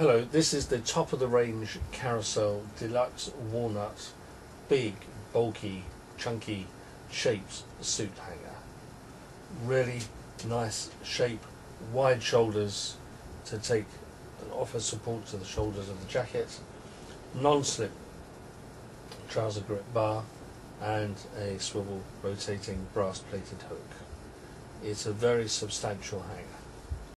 Hello, this is the top of the range Caraselle Deluxe Walnut Big Bulky Chunky Shapes Suit Hanger. Really nice shape, wide shoulders to take and offer support to the shoulders of the jacket, non-slip trouser grip bar and a swivel rotating brass plated hook. It's a very substantial hanger.